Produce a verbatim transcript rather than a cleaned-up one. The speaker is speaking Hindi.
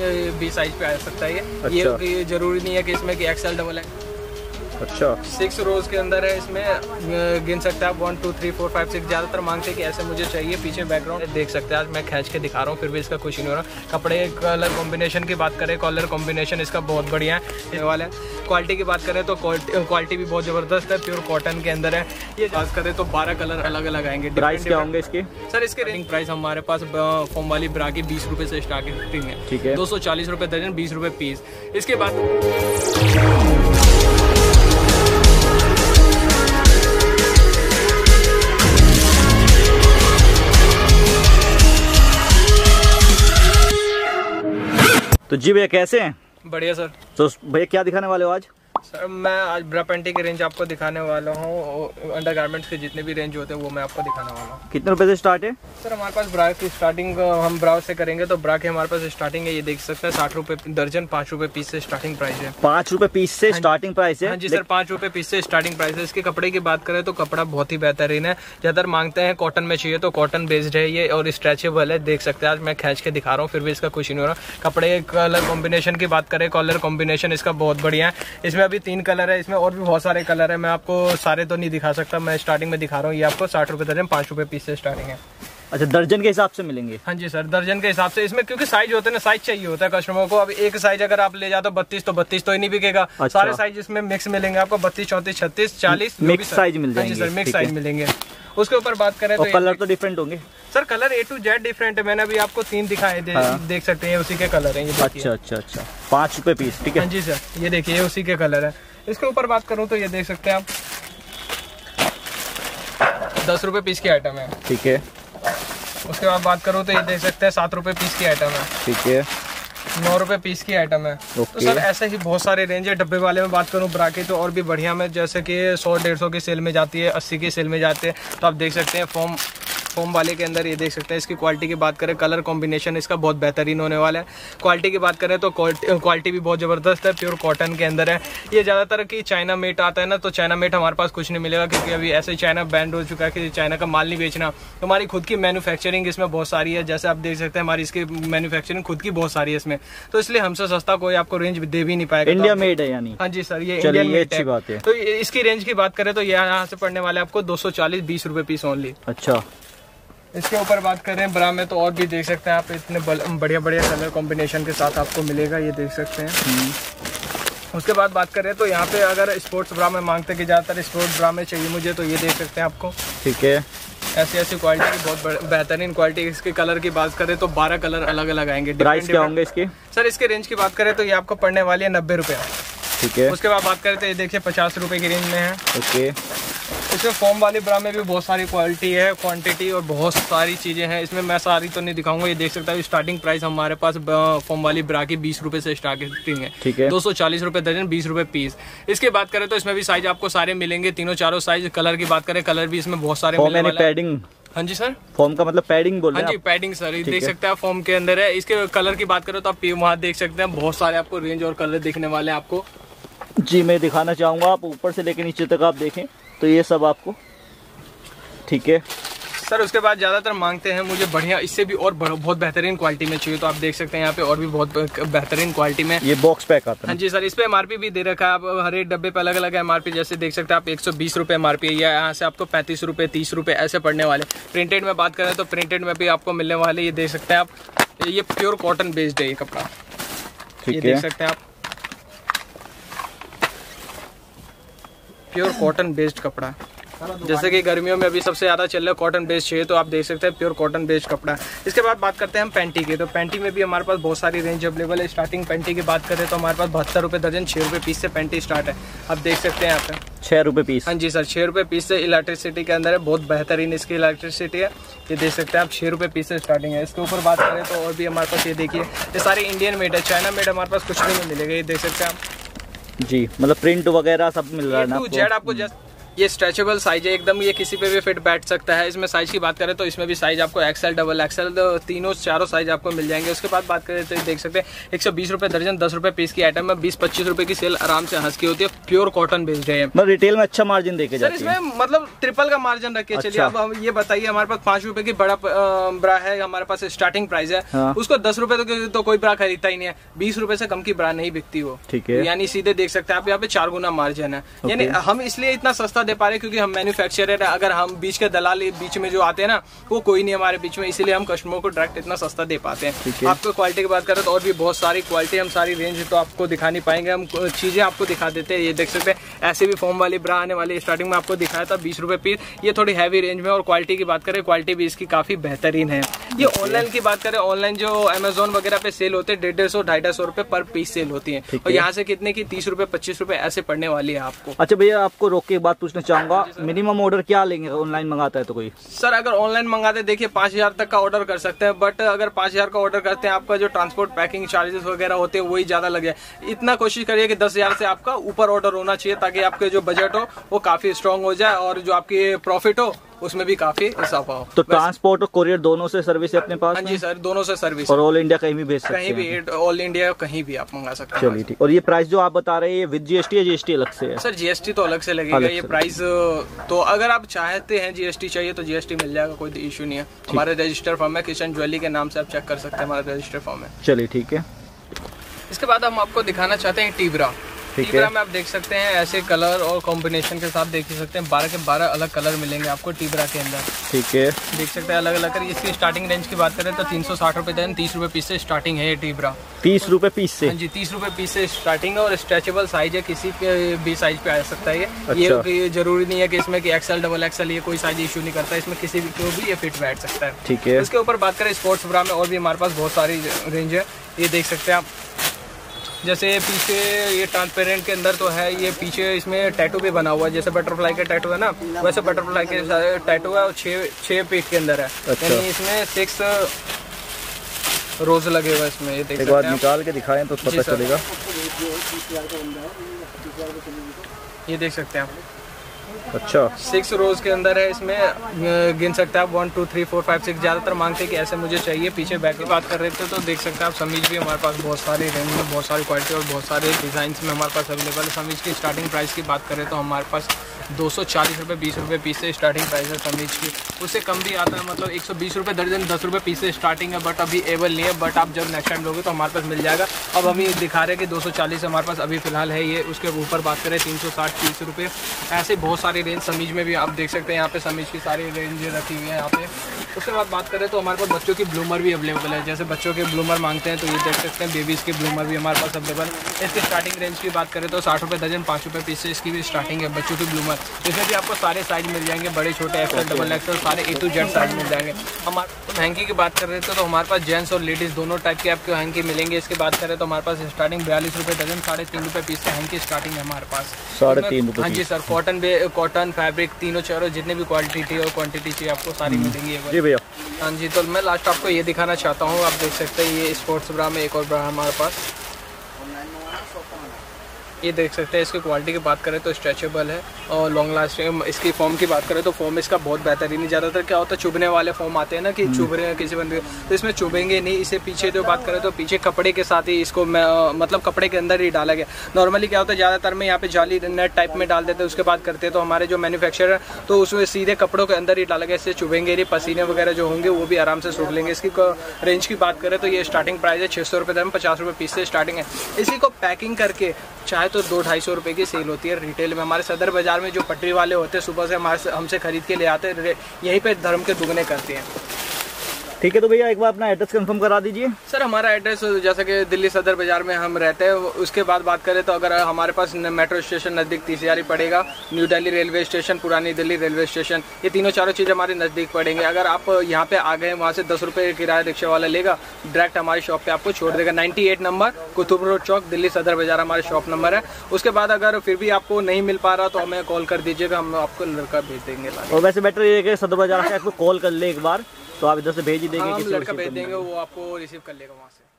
भी साइज पे आ सकता है। अच्छा। ये जरूरी नहीं है कि इसमें कि एक्सएल डबल है। अच्छा। सिक्स रोज के अंदर है, इसमें गिन सकते हैं आप one two three four five six. ज्यादातर मांगते हैं कि ऐसे मुझे चाहिए, पीछे बैकग्राउंड देख सकते हैं। आज मैं खींच के दिखा रहा हूँ फिर भी इसका खुशी नहीं हो रहा। कपड़े कलर कॉम्बिनेशन की बात करें, कलर कॉम्बिनेशन इसका बहुत बढ़िया है वाला है। क्वालिटी की बात करें तो क्वालिटी भी बहुत जबरदस्त है, प्योर कॉटन के अंदर है। ये बात करें तो बारह कलर अलग अलग आएंगे। प्राइस क्या होंगे इसके सर? इसके रेंज प्राइस हमारे पास फॉर्म वाली ब्रा की बीस रुपये से स्टार्टिंग है। ठीक है, दो सौ चालीस रुपये दर्जन, बीस रुपये पीस। इसके बाद तो जी भैया कैसे हैं? बढ़िया सर। तो भैया क्या दिखाने वाले हो आज? सर मैं आज ब्रा पैंटी की रेंज आपको दिखाने वाला हूँ। अंडरगारमेंट्स के जितने भी रेंज होते हैं वो मैं आपको दिखाने वाला हूँ। कितने रुपए से स्टार्ट है सर हमारे पास ब्रा की स्टार्टिंग? हम ब्रा से करेंगे तो ब्रा के हमारे पास स्टार्टिंग है, ये देख सकते हैं, साठ रुपए दर्जन, पाँच रुपए पीस से स्टार्टिंग प्राइस है। पाँच रुपए पीस से स्टार्टिंग प्राइस है? हाँ जी सर, पाँच रुपए पीस से स्टार्टिंग प्राइस है। इसके कपड़े की बात करें तो कपड़ा बहुत ही बेहतरीन है। ज़्यादातर मांगते हैं कॉटन में चाहिए तो कॉटन बेस्ड है ये, और स्ट्रेचेबल है। देख सकते हैं, आज मैं खींच के दिखा रहा हूँ फिर भी इसका खुशी नहीं हो रहा। कपड़े कलर कॉम्बिनेशन की बात करें, कलर कॉम्बिनेशन इसका बहुत बढ़िया है। इसमें अभी तीन कलर है, इसमें और भी बहुत सारे कलर है। मैं आपको सारे तो नहीं दिखा सकता, मैं स्टार्टिंग में दिखा रहा हूँ। ये आपको साठ रुपये दर्जन, पाँच रुपये पीस से स्टार्टिंग है। अच्छा, दर्जन के हिसाब से मिलेंगे? हाँ जी सर, दर्जन के हिसाब से। इसमें क्योंकि साइज होते हैं ना, साइज चाहिए होता है कस्टमर को। अब एक साइज अगर आप ले जाते हो बत्तीस तो बत्तीस तो ही नहीं बिकेगा। अच्छा। सारे साइज इसमें मिक्स मिलेंगे आपको, बत्तीस चौंतीस छत्तीस चालीस मिक्स साइज मिल जाएंगे। हाँ जी सर, मिक्स साइज मिलेंगे। उसके ऊपर बात करें तो कलर तो डिफरेंट होंगे sir, colour A to Z different है। मैंने अभी आपको तीन दिखाए दे, हाँ। देख सकते हैं उसी के कलर है ये। अच्छा अच्छा अच्छा, पाँच रुपये पीस। ठीक है जी सर, ये देखिए उसी के कलर है। इसके ऊपर बात करूँ तो ये देख सकते हैं आप, दस रुपये पीस की आइटम है। ठीक है। उसके बाद बात करूँ तो ये देख सकते हैं, सात रुपये पीस की आइटम है। ठीक है। नौ रुपये पीस की आइटम है। तो सर ऐसे ही बहुत सारे रेंज है। डब्बे वाले में बात करूँ ब्रा की तो और भी बढ़िया में, जैसे कि सौ डेढ़ सौ की सेल में जाती है, अस्सी की सेल में जाते हैं। तो आप देख सकते हैं फॉर्म फॉर्म वाले के अंदर ये देख सकते हैं। इसकी क्वालिटी की बात करें, कलर कॉम्बिनेशन इसका बहुत बेहतरीन होने वाला है। क्वालिटी की बात करें तो क्वालिटी भी बहुत ज़बरदस्त है, प्योर कॉटन के अंदर है। ये ज़्यादातर कि चाइना मेट आता है ना, तो चाइना मेट हमारे पास कुछ नहीं मिलेगा क्योंकि अभी ऐसे चाइना बैंड हो चुका है कि चाइना का माल नहीं बेचना। तो हमारी खुद की मैन्युफैक्चरिंग इसमें बहुत सारी है। जैसे आप देख सकते हैं हमारी इसकी मैन्युफैक्चरिंग खुद की बहुत सारी है इसमें, तो इसलिए हमसे सस्ता कोई आपको रेंज दे भी नहीं पाएगा। इंडिया मेड है यानी? हाँ जी सर, ये इंडिया मेड है। तो इसकी रेंज की बात करें तो यहाँ से पड़ने वाले आपको दो सौ चालीस बीस रुपये पीस ओनली। अच्छा। इसके ऊपर बात करें ब्रा में तो और भी देख सकते हैं आप, इतने बढ़िया बढ़िया कलर कॉम्बिनेशन के साथ आपको मिलेगा, ये देख सकते हैं। उसके बाद बात करें तो यहाँ पे अगर स्पोर्ट्स ब्रा में मांगते कि ज़्यादातर स्पोर्ट्स ब्रा में चाहिए मुझे, तो ये देख सकते हैं आपको। ठीक है। ऐसी ऐसी क्वालिटी की बहुत बेहतरीन क्वालिटी। इसके कलर की बात करें तो बारह कलर अलग अलग आएंगे। प्राइस क्या होंगे इसके सर? इसके रेंज की बात करें तो ये आपको पड़ने वाली है नब्बे रुपये। ठीक है। उसके बाद बात करें तो ये देखिए पचास रुपये की रेंज में है। ओके। इसमें फॉर्म वाले ब्रा में भी बहुत सारी क्वालिटी है, क्वांटिटी और बहुत सारी चीज़ें हैं। इसमें मैं सारी तो नहीं दिखाऊंगा। ये देख सकता है स्टार्टिंग प्राइस हमारे पास फॉर्म वाली ब्रा की बीस रुपये से स्टार्टिंग है। ठीक है। दो सौ चालीस रुपये दर्जन, बीस रुपये पीस। इसके बात करें तो इसमें भी साइज आपको सारे मिलेंगे, तीनों चारों साइज। कलर की बात करें, कलर भी इसमें बहुत सारे मिलेंगे। हाँ जी सर, फॉर्म का मतलब पैडिंग बोल रहे हैं? हाँ जी, पैडिंग सर, ये देख सकते हैं फॉर्म के अंदर है। इसके कलर की बात करें तो आप वहाँ देख सकते हैं बहुत सारे आपको रेंज और कलर देखने वाले हैं आपको। जी मैं दिखाना चाहूँगा, आप ऊपर से लेकर नीचे तक आप देखें तो ये सब आपको। ठीक है सर। उसके बाद ज़्यादातर मांगते हैं मुझे बढ़िया, इससे भी और बहुत बेहतरीन क्वालिटी में चाहिए, तो आप देख सकते हैं यहाँ पे और भी बहुत बेहतरीन क्वालिटी में। ये बॉक्स पैक आता है? हाँ जी सर, इस पर एमआरपी भी दे रखा है। आप हर एक डब्बे पे अलग अलग है एमआरपी। जैसे देख सकते हैं आप एक सौ बीस रुपये एमआरपी है, यहाँ से आपको पैंतीस रुपये तीस रुपये ऐसे पड़ने वाले। प्रिंटेड में बात करें तो प्रिंटेड में भी आपको मिलने वाले, ये देख सकते हैं आप, ये प्योर कॉटन बेस्ड है ये कपड़ा, ये देख सकते हैं आप, प्योर कॉटन बेस्ड कपड़ा। जैसे कि गर्मियों में अभी सबसे ज़्यादा चल रहा है कॉटन बेस्ड चाहिए, तो आप देख सकते हैं प्योर कॉटन बेस्ड कपड़ा। इसके बाद बात करते हैं हम पैंटी की, तो पैंटी में भी हमारे पास बहुत सारी रेंज अवेलेबल है। स्टार्टिंग पैंटी की बात करें तो हमारे पास बहत्तर रुपये दर्जन, छः रुपये पीस से पैंटी स्टार्ट है। आप देख सकते हैं यहाँ पे छः रुपये पीस। हाँ जी सर, छः रुपये पीस से इलेक्ट्रिसिटी के अंदर है, बहुत बेहतरीन इसकी इलेक्ट्रिसिटी है। ये देख सकते हैं आप, छः रुपये पीस से स्टार्टिंग है। इसके ऊपर बात करें तो और भी हमारे पास, ये देखिए, ये सारे इंडियन मेड है, चाइना मेड हमारे पास कुछ भी नहीं मिलेगा। ये देख सकते हैं आप जी, मतलब प्रिंट वगैरह सब मिल रहा है ना आपको? जेड आपको जस्ट ये स्ट्रेचेबल साइज है एकदम, ये किसी पे भी फिट बैठ सकता है। इसमें साइज की बात करें तो इसमें भी साइज आपको एक्सएल, डबल एक्सएल, तीनों चारों साइज आपको मिल जाएंगे। उसके बाद बात करें तो देख सकते हैं एक सौ बीस रुपये दर्जन, दस रुपये पीस की आइटम है, बीस पच्चीस रुपये की सेल आराम से हंस की होती है। प्योर कॉटन बेस्ड है, मतलब रिटेल में अच्छा मार्जिन देखे सर इसमें, मतलब ट्रिपल का मार्जिन रखे। चलिए अब हम ये बताइए, हमारे पास पाँच रुपये की बड़ा ब्रा है, हमारे पास स्टार्टिंग प्राइस है, उसको दस रुपये तो कोई ब्रा खरीदता ही नहीं है, बीस रुपये से कम की ब्रा नहीं बिकती वो, ठीक है। यानी सीधे देख सकते हैं आप यहाँ पे चार गुना मार्जिन है। यानी हम इसलिए इतना सस्ता दे पा रहे क्योंकि हम मैन्युफैक्चरर है। अगर हम बीच के दलाल बीच में जो आते हैं ना, वो कोई नहीं हमारे बीच में, इसीलिए हम कस्टमर को डायरेक्ट इतना सस्ता दे पाते हैं। आपको क्वालिटी की बात करें तो और भी बहुत सारी क्वालिटी, हम सारी रेंज तो आपको दिखा नहीं पाएंगे, हम चीजें आपको दिखा देते हैं। ये देख सकते हैं ऐसे भी फॉर्म वाली ब्रा आने वाली, स्टार्टिंग में आपको दिखाया था बीस रुपए पीस, ये थोड़ी हैवी रेंज में। और क्वालिटी की बात करें, क्वालिटी भी इसकी काफी बेहतरीन है। ये ऑनलाइन की बात करें, ऑनलाइन जो अमेजोन वगैरह पे सेल होते हैं डेढ़ डेढ़ सौ ढाई ढाई सौ रुपए पर पीस सेल होती है, और यहाँ से कितने की तीस रुपए पच्चीस रुपए ऐसे पड़ने वाली है आपको। अच्छा भैया, आपको रोक के एक बात पूछना चाहूंगा, मिनिमम ऑर्डर क्या लेंगे ऑनलाइन मंगाता है तो कोई? सर अगर ऑनलाइन मंगाते देखिए पांच हजार तक का ऑर्डर कर सकते हैं, बट अगर पांच हजार का ऑर्डर करते हैं आपका जो ट्रांसपोर्ट पैकिंग चार्जेस वगैरह होते हैं वही ज्यादा लग जाए। इतना कोशिश करिए कि दस हजार से आपका ऊपर ऑर्डर होना चाहिए, ताकि आपके जो बजट हो वो काफी स्ट्रांग हो जाए और जो आपकी प्रॉफिट हो उसमें भी काफी इजाफा हो। तो ट्रांसपोर्ट और कोरियर दोनों से सर्विस है अपने पास? हाँ जी सर, दोनों से सर्विस, और ऑल इंडिया कहीं भी भेज सकते हैं, कहीं भी, ऑल इंडिया कहीं भी आप मंगा सकते हैं। चलिए ठीक। और ये प्राइस जो आप बता रहे हैं ये विद जीएसटी है, जीएसटी अलग से है? सर जीएसटी तो अलग से लगेगा, ये प्राइस तो अगर आप चाहते हैं जीएसटी चाहिए तो जीएसटी मिल जाएगा, कोई इश्यू नहीं है। हमारे रजिस्टर फॉर्म है, किशन ज्वेलरी के नाम से आप चेक कर सकते हैं, हमारा रजिस्टर फॉर्म है। चलिए ठीक है। इसके बाद हम आपको दिखाना चाहते हैं टीब्रा। टीब्रा में आप देख सकते हैं ऐसे कलर और कॉम्बिनेशन के साथ देख सकते हैं बारह के बारह अलग कलर मिलेंगे आपको टीब्रा के अंदर, ठीक है। देख सकते हैं अलग अलग कलर। इसकी स्टार्टिंग रेंज की बात करें तो तीन सौ साठ रुपए दर्जन, तीस रुपए पीस से स्टार्टिंग है ये टीब्रा। तीस रुपए पीस से? हाँ जी, तीस रुपए पीस से स्टार्टिंग है, और स्ट्रेचेबल साइज है, किसी भी साइज पे आ सकता है ये। अच्छा। ये जरूरी नहीं है कि इसमें कि एक्सएल डबल एक्सएल ये कोई साइज इश्यू नहीं करता, इसमें किसी को भी ये फिट बैठ सकता है, ठीक है। इसके ऊपर बात करें स्पोर्ट्स ब्रा में और भी हमारे पास बहुत सारी रेंज है। ये देख सकते हैं आप, जैसे पीछे ये ट्रांसपेरेंट के अंदर तो है, ये पीछे इसमें टैटू भी बना हुआ है, जैसे बटरफ्लाई के टैटू है ना वैसे बटरफ्लाई के टैटू है, और छः छः पीस के अंदर है। अच्छा। यानी इसमें सिक्स रोज लगे हुआ इसमें, ये देख सकते हैं। एक बार निकाल के दिखाएं तो पता चलेगा। ये देख सकते हैं आप, अच्छा सिक्स रोज के अंदर है, इसमें गिन सकते हैं आप one two three four five six. ज़्यादातर मांगते कि ऐसे मुझे चाहिए। पीछे बैक की बात कर रहे थे तो देख सकते हैं आप, समीज भी हमारे पास बहुत सारे रेंज में, बहुत सारी क्वालिटी और बहुत सारे डिज़ाइंस में हमारे पास अवेलेबल है। समीज की स्टार्टिंग प्राइस की बात करें तो हमारे पास दो सौ चालीस रुपये बीस रुपये पीस से स्टार्टिंग प्राइस है समीज की, उससे कम भी आता है, मतलब एक सौ बीस रुपये दर्जन दस रुपये पीस से स्टार्टिंग है, बट अभी एवल नहीं है, बट आप जब नेक्स्ट टाइम लोगे तो हमारे पास मिल जाएगा। अब हम ये दिखा रहे हैं कि दो सौ चालीस हमारे पास अभी फिलहाल है ये। उसके ऊपर बात करें तीन सौ साठ तीस रुपये ऐसे बहुत सारी रेंज समीज में भी आप देख सकते हैं, यहाँ पे समीज की सारी रेंज रखी हुई है यहाँ पे। उसके बाद बात करें तो हमारे पास बच्चों की ब्लूमर भी अवेलेबल है, जैसे बच्चों के ब्लूमर मांगते हैं तो ये देख सकते हैं, बेबीज़ की ब्लूमर भी हमारे पास अवेलेबल है। इसकी स्टार्टिंग रेंज की बात करें तो साठ रुपये दर्जन पाँच रुपये पीस से इसकी भी स्टार्टिंग है बच्चों की ब्लूमर। इसमें भी आपको सारे साइज मिल जाएंगे, बड़े छोटे एक्सल डबल एक्सल सारे ए टू जेड साइज मिल जाएंगे। हमारे हैंकी की बात कर रहे थे तो हमारे पास जेंट्स और लेडीज़ दोनों टाइप के आपको हैंकी मिलेंगे। इसकी बात करें तो हमारे पास स्टार्टिंग बयालीस रुपये दर्जन साढ़े तीन रुपये पीस से हैंकी स्टार्टिंग है हमारे पास, साढ़े तीन रुपये। हाँ जी सर, कॉटन कॉटन फैब्रिक तीनों चारों जितने भी क्वालिटी और क्वांटिटी चाहिए आपको सारी मिलेंगी जी भैया। हाँ जी, तो मैं लास्ट आपको ये दिखाना चाहता हूँ, आप देख सकते हैं ये स्पोर्ट्स ब्रा में एक और ब्रा हमारे पास, ये देख सकते हैं। इसकी क्वालिटी की बात करें तो स्ट्रेचेबल है और लॉन्ग लास्टिंग। इसकी फॉर्म की बात करें तो फॉर्म इसका बहुत बेहतरीन है। ज़्यादातर क्या होता है चुभने वाले फॉर्म आते हैं ना कि चुभ रहे हैं किसी बंदे, तो इसमें चुभेंगे नहीं। इसे पीछे जो बात करें तो पीछे कपड़े के साथ ही इसको मतलब कपड़े के अंदर ही डाला गया। नॉर्मली क्या होता है ज़्यादातर में यहाँ पे जाली नेट टाइप में डाल देते हैं, उसके बाद करते हैं तो हमारे जो मैन्युफैक्चरर है तो उसमें सीधे कपड़ों के अंदर ही डाला गया। इससे चुभेंगे नहीं, पसीने वगैरह जो होंगे वो भी आराम से सूख लेंगे। इसकी रेंज की बात करें तो ये स्टार्टिंग प्राइस है छः सौ रुपये दर, पचास रुपये पीस से स्टार्टिंग है। इसी को पैकिंग करके चाहे तो दो ढाई सौ रुपये की सेल होती है रिटेल में। हमारे सदर बाजार में जो पटरी वाले होते हैं सुबह से हमारे हमसे खरीद के ले आते हैं, यहीं पे धर्म के दुगने करते हैं। ठीक है, तो भैया एक बार अपना एड्रेस कंफर्म करा दीजिए। सर हमारा एड्रेस जैसा कि दिल्ली सदर बाजार में हम रहते हैं। उसके बाद बात करें तो अगर हमारे पास मेट्रो स्टेशन नज़दीक तीसियारी पड़ेगा, न्यू दिल्ली रेलवे स्टेशन, पुरानी दिल्ली रेलवे स्टेशन, ये तीनों चारों चीज़ हमारे नज़दीक पड़ेंगे। अगर आप यहाँ पे आ गए वहाँ से दस रुपये किराया रिक्शा वाला लेगा, डायरेक्ट हमारी शॉप पर आपको छोड़ देगा। Ninety eight number Qutub road चौक, दिल्ली सदर बाजार हमारे शॉप नंबर है। उसके बाद अगर फिर भी आपको नहीं मिल पा रहा तो हमें कॉल कर दीजिएगा, हम आपको लड़का भेज देंगे। और वैसे बेटर ये है कि सदर बाजार से आपको कॉल कर ले एक बार, तो आप इधर से भेज ही देंगे, किसी लड़का भेज देंगे वो आपको रिसीव कर लेगा वहाँ से।